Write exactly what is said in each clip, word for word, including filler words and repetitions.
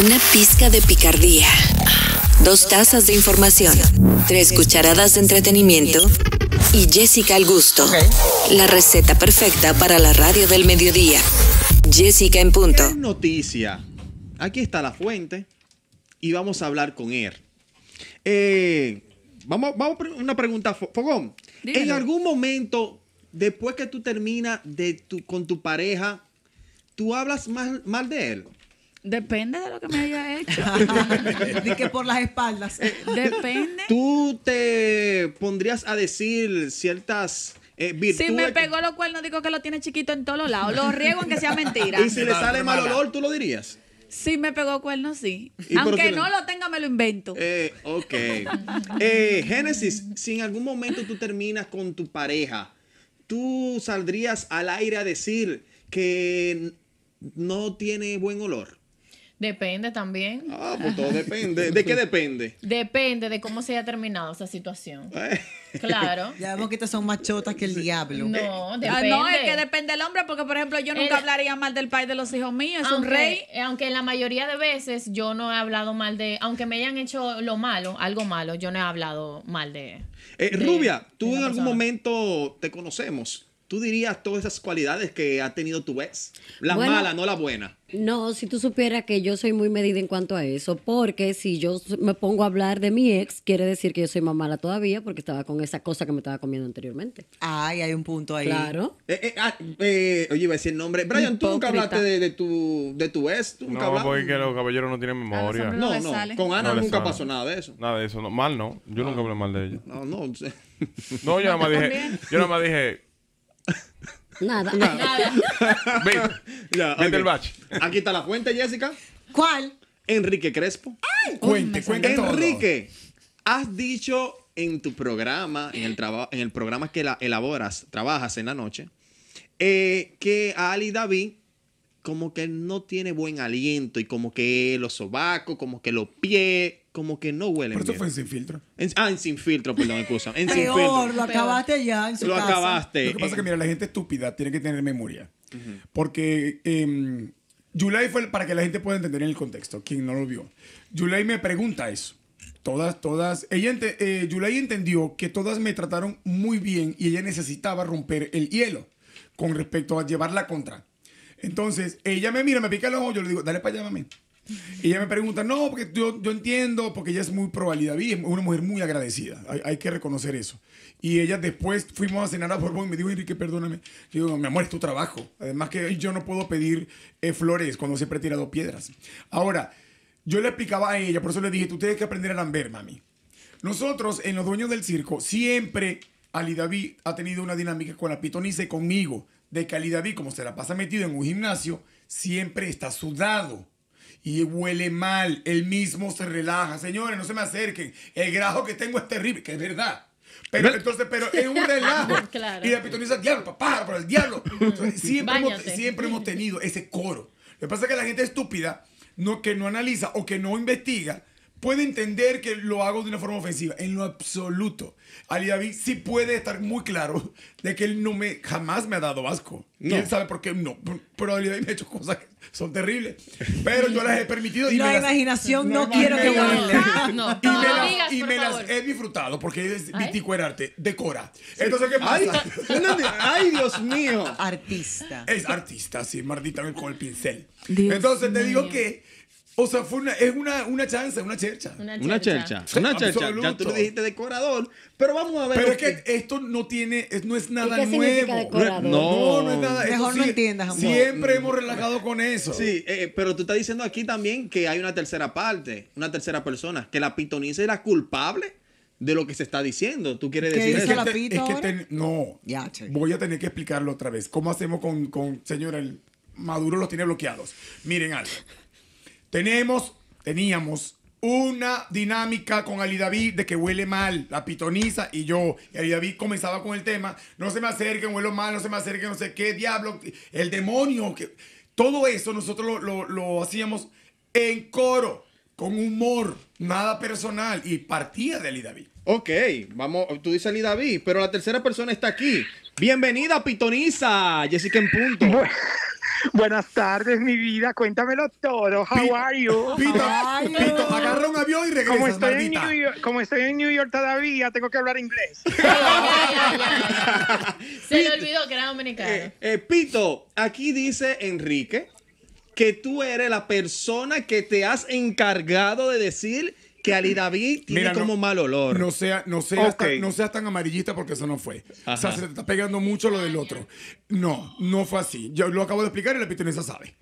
una pizca de picardía, dos tazas de información, tres cucharadas de entretenimiento y Jessica al gusto. Okay. La receta perfecta para la radio del mediodía. Jessica en punto. ¿Qué noticia? Aquí está la fuente y vamos a hablar con él. Eh, vamos, vamos a una pregunta, Fogón. Dímelo. En algún momento, después que tú terminas de tu, con tu pareja, ¿tú hablas mal, mal de él? Depende de lo que me haya hecho. De que por las espaldas. Depende. ¿Tú te pondrías a decir ciertas eh, virtudes? Si me pegó lo cual, no digo que lo tiene chiquito en todos lados. Lo riego aunque sea mentira. Y si le sale mal olor, ¿tú lo dirías? Sí, me pegó cuerno, sí. Aunque no lo tenga, me lo invento. Eh, ok. Eh, Genesis, si en algún momento tú terminas con tu pareja, ¿tú saldrías al aire a decir que no tiene buen olor? Depende también. Ah, pues todo depende. ¿De qué depende? Depende de cómo se haya terminado esa situación. Claro. Ya vemos que estas son más chotas que el diablo. No, depende. No, es que depende del hombre, porque, por ejemplo, yo nunca el, hablaría mal del país de los hijos míos. Es aunque, un rey. Aunque la mayoría de veces yo no he hablado mal de... Aunque me hayan hecho lo malo, algo malo, yo no he hablado mal de... Eh, de Rubia, tú en algún momento te conocemos. ¿Tú dirías todas esas cualidades que ha tenido tu ex? La bueno, mala, no la buena. No, si tú supieras que yo soy muy medida en cuanto a eso, porque si yo me pongo a hablar de mi ex, quiere decir que yo soy más mala todavía porque estaba con esa cosa que me estaba comiendo anteriormente. Ay, hay un punto ahí. Claro. Eh, eh, ah, eh, oye, iba a decir el nombre. Brian, hipócrita. ¿Tú nunca hablaste de, de, tu, de tu ex? ¿Tú nunca no, hablaste? Porque los caballeros no tienen memoria. No, no. Sale. Con Ana no nunca sale. Pasó nada de eso. Nada de eso. No, mal no. Yo ah, nunca hablé mal de ella. No, no. No, yo nada más dije... Yo nada más dije... Nada, nada. Ven, ya, vete okay. El bache. Aquí está la fuente, Jessica. ¿Cuál? Enrique Crespo. Ay, cuente, cuente Enrique, todo. Has dicho en tu programa, en el, traba, en el programa que la elaboras, trabajas en la noche, eh, que Ali David como que no tiene buen aliento y como que los sobacos, como que los pies... Como que no huelen bien. Pero eso fue en Sin Filtro. En, ah, en Sin Filtro, perdón, excusa. En Sin Filtro. Lo acabaste ya en su casa. Lo acabaste. Lo que pasa es que, mira, la gente estúpida tiene que tener memoria. Uh-huh. Porque eh, Yulay fue, el, para que la gente pueda entender en el contexto, quien no lo vio. Yulay me pregunta eso. Todas, todas. Ella ente, eh, Yulay entendió que todas me trataron muy bien y ella necesitaba romper el hielo con respecto a llevarla contra. Entonces, ella me mira, me pica el ojo, yo le digo, dale para allá, mami. Y ella me pregunta, no, porque yo, yo entiendo, porque ella es muy pro Ali David, es una mujer muy agradecida, hay, hay que reconocer eso. Y ella después fuimos a cenar a Borbón y me dijo, Enrique, perdóname. Yo digo, mi amor, es tu trabajo. Además que yo no puedo pedir eh, flores cuando siempre he tirado piedras. Ahora, yo le explicaba a ella, por eso le dije, tú tienes que aprender a lamber, mami. Nosotros, en Los Dueños del Circo, siempre Ali David ha tenido una dinámica con la Pitoniza y conmigo, de que Ali David, como se la pasa metido en un gimnasio, siempre está sudado. Y huele mal, él mismo se relaja. Señores, no se me acerquen. El grajo que tengo es terrible, que es verdad. Pero entonces, pero es un relajo. Claro. Y la Pitoniza, diablo, papá, por el diablo. Entonces, siempre, hemos, siempre hemos tenido ese coro. Lo que pasa es que la gente estúpida, no, que no analiza o que no investiga, puede entender que lo hago de una forma ofensiva. En lo absoluto. Ali David sí puede estar muy claro de que él no me, jamás me ha dado asco. No. ¿Quién sabe por qué? No. Pero Ali David me ha hecho cosas que son terribles. Pero yo las he permitido. Y la las, imaginación no, no quiero que huele. No, y me, las, digas, y me las he disfrutado porque es viticuerarte, decora. Sí. Entonces, ¿qué pasa? Ay, ay, Dios mío. Artista. Es artista, sí, mardita con el pincel. Dios Entonces mío. Te digo que... O sea, fue una, es una, una chance, una chercha. Una chercha. Una chercha. Ya tú lo dijiste, decorador. Pero vamos a ver. Pero es que, que esto no tiene, es, no es nada ¿Qué nuevo. Decorador? No, no, no es nada. Mejor sí, no entiendas, amor. Siempre hemos relajado con eso. Sí, eh, pero tú estás diciendo aquí también que hay una tercera parte, una tercera persona, que la Pitoniza era culpable de lo que se está diciendo. ¿Tú quieres decir eso? La pito es que ten, no, ya, voy a tener que explicarlo otra vez. ¿Cómo hacemos con, con señora, el Maduro los tiene bloqueados? Miren algo. Tenemos, teníamos una dinámica con Ali David de que huele mal, la Pitoniza y yo. Y Ali David comenzaba con el tema, no se me acerquen, huelo mal, no se me acerquen, no sé qué, diablo, el demonio. Que... Todo eso nosotros lo, lo, lo hacíamos en coro, con humor, nada personal. Y partía de Ali David. Ok, vamos, tú dices Ali David, pero la tercera persona está aquí. Bienvenida, Pitoniza, Jessica en punto. Buenas tardes, mi vida. Cuéntamelo todo. How are you? Pito, Pito, agarra un avión y regresa. Como estoy, en New York, como estoy en New York todavía, tengo que hablar inglés. Se Pito, le olvidó que era dominicano. Eh, eh, Pito, aquí dice Enrique que tú eres la persona que te has encargado de decir que Ali David tiene Mira, como no, mal olor. No, sea, no, seas okay. tan, no seas tan amarillista porque eso no fue. Ajá. O sea, se te está pegando mucho lo del otro. No, no fue así. Yo lo acabo de explicar y la pitonisa sabe.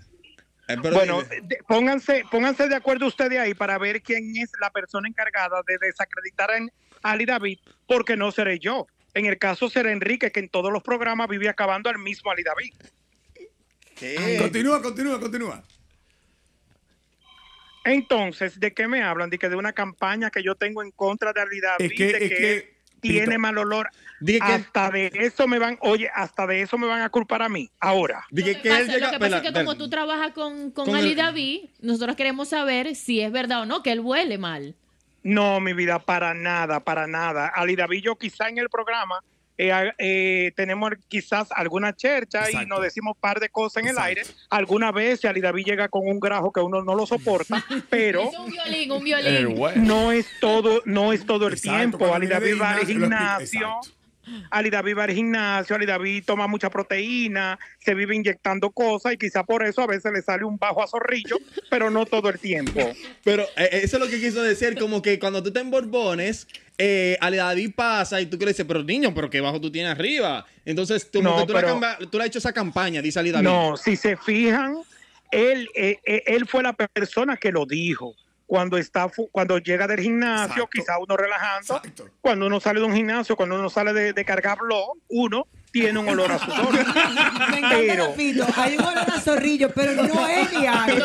Eh, bueno, de, pónganse, pónganse de acuerdo ustedes ahí para ver quién es la persona encargada de desacreditar a Ali David, porque no seré yo. En el caso será Enrique, que en todos los programas vive acabando al mismo Ali David. ¿Qué? Continúa, continúa, continúa. Entonces, ¿de qué me hablan? De que de una campaña que yo tengo en contra de Ali David, es que, de que, que tiene Pito, mal olor. De que, hasta de eso me van, oye, hasta de eso me van a culpar a mí, ahora. De que lo que, que pasa, él llega, lo que pasa pela, es que pela, como pela. tú trabajas con, con, con Ali el... David, nosotros queremos saber si es verdad o no, que él huele mal. No, mi vida, para nada, para nada. Ali David, yo quizá en el programa... Eh, eh, tenemos quizás alguna chercha Exacto. y nos decimos par de cosas en Exacto. el aire. Alguna vez si Ali David llega con un grajo que uno no lo soporta, pero un violín, un violín. no es todo, no es todo el Exacto. tiempo. Ali David va al gimnasio, Ali David va al gimnasio, Ali David toma mucha proteína, se vive inyectando cosas y quizá por eso a veces le sale un bajo a zorrillo, pero no todo el tiempo. Pero eh, eso es lo que quiso decir, como que cuando tú te emborbones, Eh, Ali David pasa y tú que le dices, pero niño, pero qué bajo tú tienes arriba. Entonces tú, no, tú, pero, la tú le has hecho esa campaña, dice Ali David. No, si se fijan, él, eh, él fue la persona que lo dijo. Cuando está cuando llega del gimnasio, Exacto. quizá uno relajando. Exacto. Cuando uno sale de un gimnasio, cuando uno sale de, de cargar blog, uno tiene un olor a sudor. Me encanta, Pito. Hay un olor a zorrillo, pero no es diario.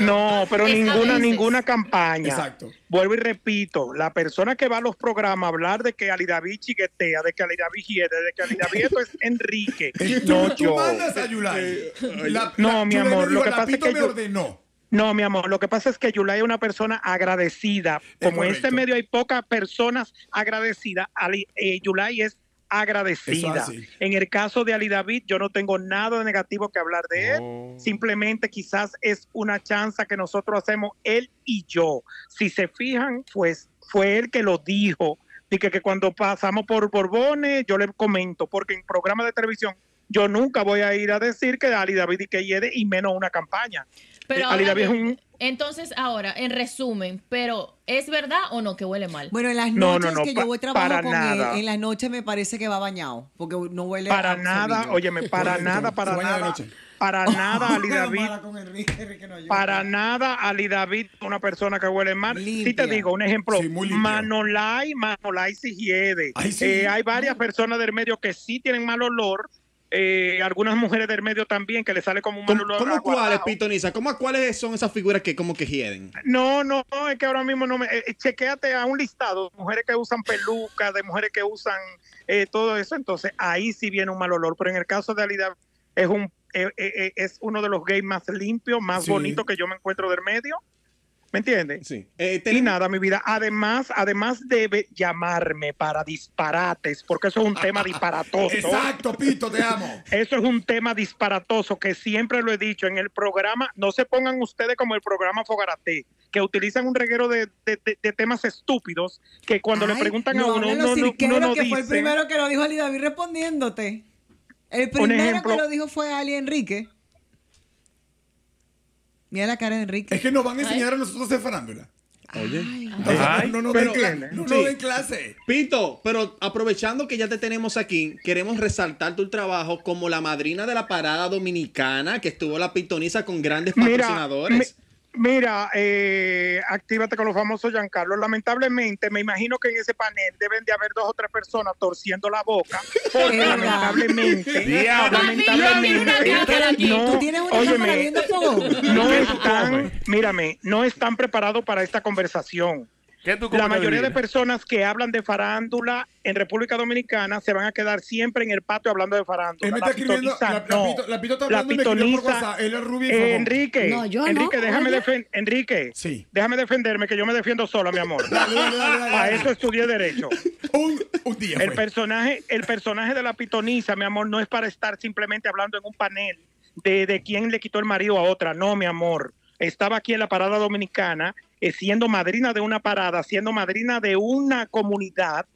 No, pero Esta ninguna veces. ninguna campaña. Exacto. Vuelvo y repito, la persona que va a los programas a hablar de que Ali David chiguetea, de que Ali David hiede, de que Ali David esto es Enrique. No, ¿Tú, yo. Tú mandas a Yulay. La, no, la, mi amor, digo, lo que pasa Pito es que yo... ordenó. No, mi amor, lo que pasa es que Yulay es una persona agradecida. Como en este medio hay pocas personas agradecidas, Ali, eh, Yulay es agradecida. En el caso de Ali David, yo no tengo nada de negativo que hablar de él. Oh. Simplemente quizás es una chanza que nosotros hacemos él y yo. Si se fijan, pues fue él que lo dijo. Y que, que cuando pasamos por Borbones, yo le comento, porque en programas de televisión yo nunca voy a ir a decir que Ali David y que hiede, y menos una campaña. Pero ahora, entonces, ahora, en resumen, pero ¿es verdad o no que huele mal? Bueno, en las noches no, no, no, que yo voy trabajando con nada. él, en las noches me parece que va bañado, porque no huele Para nada, óyeme, para nada, para nada, para nada Ali David, para nada Ali David, una persona que huele mal. Limpia. Sí te digo, un ejemplo, sí, Manolay, Manolay si hiede. Ay, sí. eh, hay varias personas del medio que sí tienen mal olor. Eh, algunas mujeres del medio también que le sale como un mal olor. ¿Cómo cuáles, Pitonisa? ¿Cómo cuáles son esas figuras que como que hieden? No, no, no, es que ahora mismo no me... Eh, chequéate a un listado de mujeres que usan pelucas, de mujeres que usan eh, todo eso, entonces ahí sí viene un mal olor, pero en el caso de Ali David es, un, eh, eh, es uno de los gays más limpios, más sí. bonitos que yo me encuentro del medio. ¿Me entiendes? Sí. Eh, ten... Y nada, mi vida. Además, además debe llamarme para disparates, porque eso es un tema disparatoso. Exacto, Pito, te amo. Eso es un tema disparatoso que siempre lo he dicho en el programa. No se pongan ustedes como el programa Fogarate, que utilizan un reguero de, de, de, de temas estúpidos que cuando Ay, le preguntan no, a uno, uno, uno, uno no que dice... Fue el primero que lo dijo Ali David respondiéndote. El primero ejemplo, que lo dijo fue Ali Enrique. Mira la cara de Enrique. Es que nos van a enseñar Ay. a nosotros de farándula. Oye. Ay. Ay. No nos no, den no, no, no, sí. clase. Pito, pero aprovechando que ya te tenemos aquí, queremos resaltar tu trabajo como la madrina de la parada dominicana que estuvo la Pitonisa con grandes patrocinadores. Mira, mi, mira eh, actívate con los famosos, Giancarlo. Lamentablemente, me imagino que en ese panel deben de haber dos o tres personas torciendo la boca. Porque lamentablemente... Diablo, lamentablemente... No, óyeme, no están, mírame, no están preparados para esta conversación. La mayoría de personas que hablan de farándula en República Dominicana se van a quedar siempre en el patio hablando de farándula. Él me está escribiendo, la Pitonisa, él es rubio. Enrique, no, yo Enrique, no, déjame defender, Enrique, sí. déjame defenderme, que yo me defiendo sola, mi amor. A eso estudié derecho. un, un día. El personaje, el personaje de la Pitonisa, mi amor, no es para estar simplemente hablando en un panel. de, de quién le quitó el marido a otra. No, mi amor, estaba aquí en la parada dominicana, eh, siendo madrina de una parada, siendo madrina de una comunidad.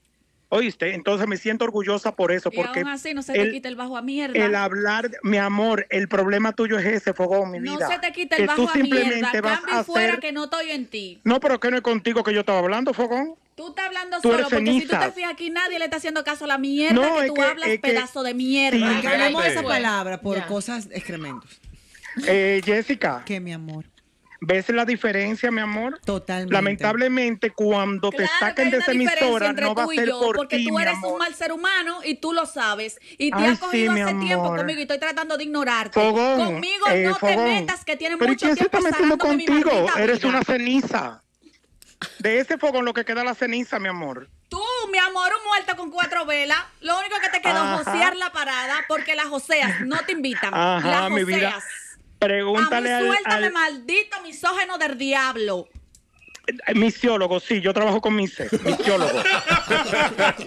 ¿Oíste? Entonces me siento orgullosa por eso. Y porque aún así no se te el, quita el bajo a mierda. El hablar, mi amor, el problema tuyo es ese, Fogón, mi vida. No se te quita el que bajo tú a simplemente mierda. Vas Cambio a fuera hacer... que no estoy en ti. No, pero que no es contigo que yo estaba hablando, Fogón. Tú estás hablando tú solo, porque cenizas. Si tú te fijas aquí, nadie le está haciendo caso a la mierda no, que tú que, hablas, es pedazo que... de mierda. Sí, que ganamos esa palabra por ya. Cosas excrementos. Eh, Jessica. ¿Qué, mi amor? ¿Ves la diferencia, mi amor? Totalmente. Lamentablemente, cuando claro te saquen de esa emisora, no va a ser yo, por porque ti, tú eres mi amor. Un mal ser humano y tú lo sabes. Y te Ay, has cogido sí, hace tiempo conmigo y estoy tratando de ignorarte. Fogón, conmigo eh, no Fogón. Te metas, que tiene mucho tiempo está metiendo contigo. Eres vida. Una ceniza. De ese fogón lo que queda la ceniza, mi amor. Tú, mi amor, un muerto con cuatro velas. Lo único que te quedó es josear la parada, porque las joseas no te invitan. Ajá, las joseas. Mi vida. Pregúntale a mí, suéltame, al, al... maldito misógeno del diablo. Misiólogo, sí, yo trabajo con mises, misiólogo.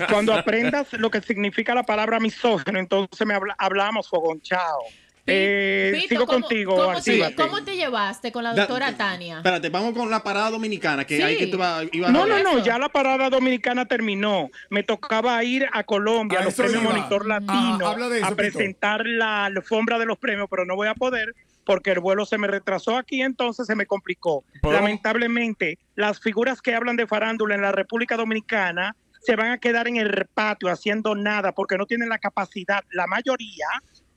Cuando aprendas lo que significa la palabra misógeno, entonces me habl hablamos, Fogón, chao. Eh, Vito, sigo ¿cómo, contigo, ¿cómo te, ¿cómo te llevaste con la doctora da, Tania? Espérate, vamos con la parada dominicana. Que sí. Ahí que tú iba, iba no, a no, no, ya la parada dominicana terminó. Me tocaba ir a Colombia, a los premios iba. Monitor Latino, ah, eso, a presentar Pito. La alfombra de los premios, pero no voy a poder porque el vuelo se me retrasó aquí, entonces se me complicó. ¿Pero? Lamentablemente, las figuras que hablan de farándula en la República Dominicana se van a quedar en el patio haciendo nada porque no tienen la capacidad, la mayoría...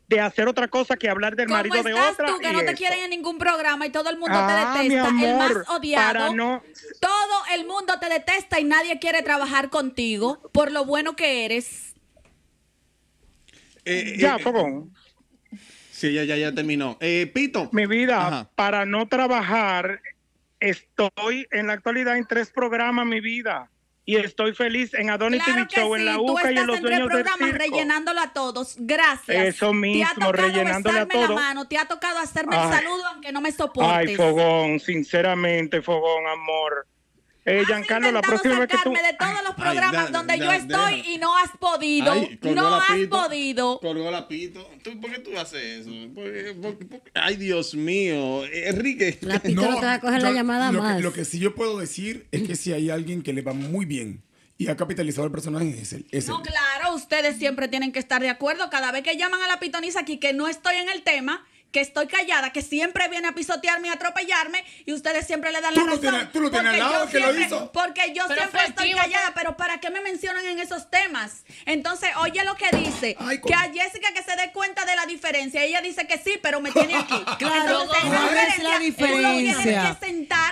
de hacer otra cosa que hablar del marido de otra. ¿Cómo estás tú que no te quieren en ningún programa y todo el mundo ah, te detesta? Mi amor, el más odiado. Para no... Todo el mundo te detesta y nadie quiere trabajar contigo por lo bueno que eres. Eh, ya, eh, Fogón. Sí, ya, ya, ya terminó. Eh, Pito. Mi vida, ajá. Para no trabajar, estoy en la actualidad en tres programas, mi vida. Y estoy feliz en Adonis claro T V Show, sí. En la U C A y en Los Dueños del Circo. Rellenándolo a todos, gracias. Eso mismo, rellenándolo a todos. Te ha tocado hacerme ay. El saludo aunque no me soportes. Ay, Fogón, sinceramente, Fogón, amor. Eh, Giancarlo, la próxima vez que tú... de todos los programas ay, da, donde da, yo da, estoy deja. Y no has podido, ay, no has pito, podido. Colgó la pito. ¿Tú, ¿Por qué tú haces eso? ¿Por qué, por, por... Ay, Dios mío, Enrique. La pito no, no te va a coger yo, la llamada lo más. Que, lo que sí yo puedo decir es que si hay alguien que le va muy bien y ha capitalizado el personaje es él. Es no, él. Claro, ustedes siempre tienen que estar de acuerdo. Cada vez que llaman a la pitonisa aquí que no estoy en el tema... que estoy callada, que siempre viene a pisotearme y atropellarme, y ustedes siempre le dan la razón. Tú lo tienes al lado que lo hizo. Porque yo siempre estoy callada, pero ¿para qué me mencionan en esos temas? Entonces, oye lo que dice, que a Jessica que se dé cuenta de la diferencia. Ella dice que sí, pero me tiene aquí. Claro, ¿cuál es la diferencia?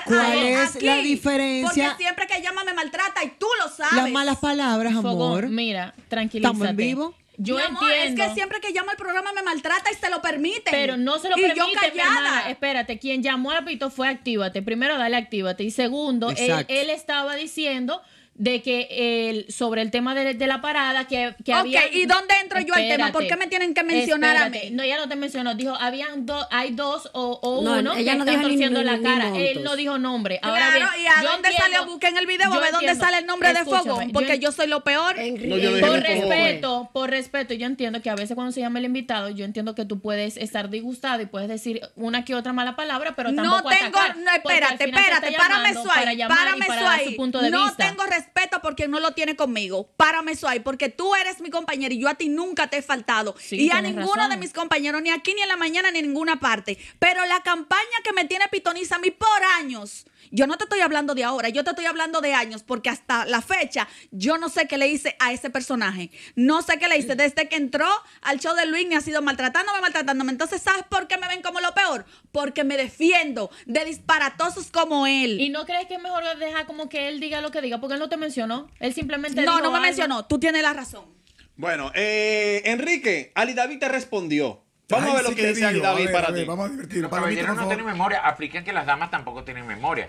¿Cuál es la diferencia? Porque siempre que llama me maltrata, y tú lo sabes. Las malas palabras, amor. Mira, tranquilízate. Estamos en vivo. Yo mi amor, entiendo. Es que siempre que llamo al programa me maltrata y se lo permiten. Pero no se lo y permiten, yo callada. Espérate, quien llamó a Pito fue Actívate. Primero, dale Actívate. Y segundo, él, él estaba diciendo de que él, sobre el tema de, de la parada que, que okay, había... Ok, ¿y dónde entro espérate, yo al tema? ¿Por qué me tienen que mencionar espérate. A mí? No, ella no te mencionó. Dijo, habían do, hay dos o, o no, uno ella que no está torciendo la cara. Ni él no dijo nombre. Ahora claro, bien, ¿y a dónde entiendo, sale? Busquen el video, a ver dónde sale el nombre de Fogón. Porque yo, yo soy lo peor. No, yo por respeto, por respeto, yo entiendo que a veces cuando se llama el invitado, yo entiendo que tú puedes estar disgustado y puedes decir una que otra mala palabra, pero tampoco no tengo, atacar. No, espérate, espérate, párame eso ahí. Párame eso ahí. No tengo respeto. Respeto por quien no lo tiene conmigo. Párame eso ahí, porque tú eres mi compañero y yo a ti nunca te he faltado. Sí, y a ninguno razón. De mis compañeros, ni aquí, ni en la mañana, ni en ninguna parte. Pero la campaña que me tiene pitoniza a mí por años, yo no te estoy hablando de ahora, yo te estoy hablando de años, porque hasta la fecha yo no sé qué le hice a ese personaje. No sé qué le hice. Desde que entró al show de Luis me ha sido maltratándome, maltratándome. Entonces, ¿sabes por qué me ven como lo peor? Porque me defiendo de disparatosos como él. ¿Y no crees que es mejor dejar como que él diga lo que diga? Porque él no te mencionó. Él simplemente no, dijo no me algo. Mencionó. Tú tienes la razón. Bueno, eh, Enrique, Ali David te respondió. Vamos ay, a ver lo sí que dice Ali David ver, para ver, ti. Vamos a divertirnos. Los caballeros no tienen memoria. Apliquen que las damas tampoco tienen memoria.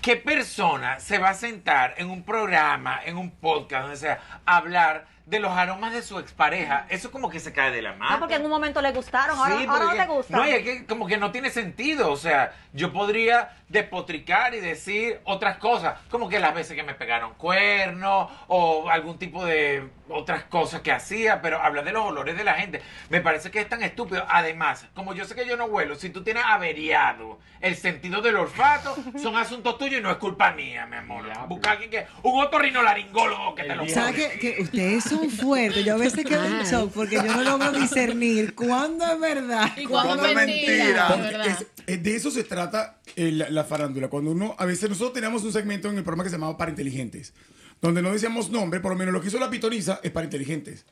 ¿Qué persona se va a sentar en un programa, en un podcast, donde sea, a hablar de los aromas de su expareja, eso como que se cae de la mano. Ah, porque en un momento le gustaron, ahora, sí, ahora no te gustan. No, y es que como que no tiene sentido, o sea, yo podría despotricar y decir otras cosas, como que las veces que me pegaron cuernos o algún tipo de otras cosas que hacía, pero hablar de los olores de la gente, me parece que es tan estúpido. Además, como yo sé que yo no huelo, si tú tienes averiado el sentido del olfato, son asuntos tuyos y no es culpa mía, mi amor. Busca alguien que, un otorrinolaringólogo que te lo ponga. ¿Sabes que ustedes son fuertes? Yo a veces quedo en shock porque yo no logro discernir cuándo es verdad y cuándo es mentira. mentira. Es, de eso se trata eh, la, la farándula. Cuando uno, a veces nosotros teníamos un segmento en el programa que se llamaba Para Inteligentes, donde no decíamos nombre, por lo menos lo que hizo La Pitoniza es Para Inteligentes,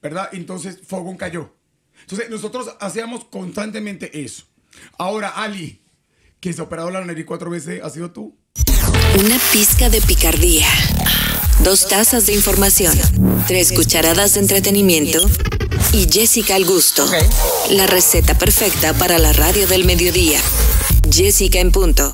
¿verdad? Entonces Fogón cayó. Entonces nosotros hacíamos constantemente eso. Ahora, Ali, que se ha operado la nariz cuatro veces, ¿ha sido tú? Una pizca de picardía, dos tazas de información, tres cucharadas de entretenimiento y Jessica al gusto. Okay. La receta perfecta para la radio del mediodía. Jessica en punto.